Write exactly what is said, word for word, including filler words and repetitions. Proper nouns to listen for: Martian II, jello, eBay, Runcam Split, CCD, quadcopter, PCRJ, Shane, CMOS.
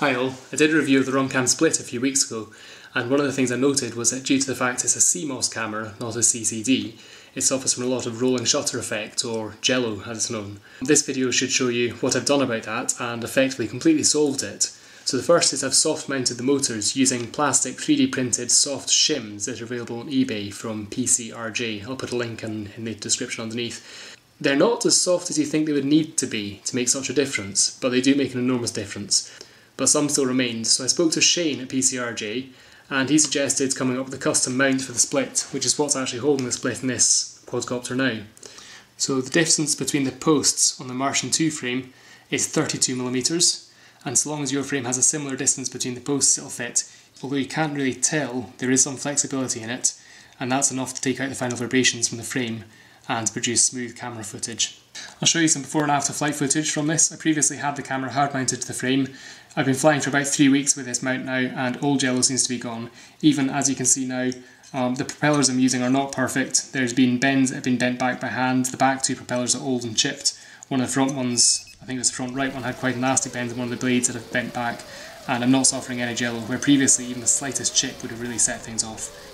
Hi all, I did a review of the Runcam Split a few weeks ago, and one of the things I noted was that due to the fact it's a C MOS camera, not a C C D, it suffers from a lot of rolling shutter effect, or jello as it's known. This video should show you what I've done about that and effectively completely solved it. So the first is I've soft mounted the motors using plastic three D printed soft shims that are available on eBay from P C R J. I'll put a link in, in the description underneath. They're not as soft as you think they would need to be to make such a difference, but they do make an enormous difference. But some still remained, so I spoke to Shane at P C R J and he suggested coming up with a custom mount for the Split, which is what's actually holding the Split in this quadcopter now. So the distance between the posts on the Martian two frame is thirty-two millimeters. And so long as your frame has a similar distance between the posts, it'll fit. Although you can't really tell, there is some flexibility in it, and that's enough to take out the final vibrations from the frame and produce smooth camera footage. I'll show you some before and after flight footage from this. I previously had the camera hard mounted to the frame. I've been flying for about three weeks with this mount now, and all jello seems to be gone. Even as you can see now, um, the propellers I'm using are not perfect. There's been bends that have been bent back by hand. The back two propellers are old and chipped. One of the front ones, I think it was the front right one, had quite an elastic bend in one of the blades that have bent back, and I'm not suffering any jello, where previously even the slightest chip would have really set things off.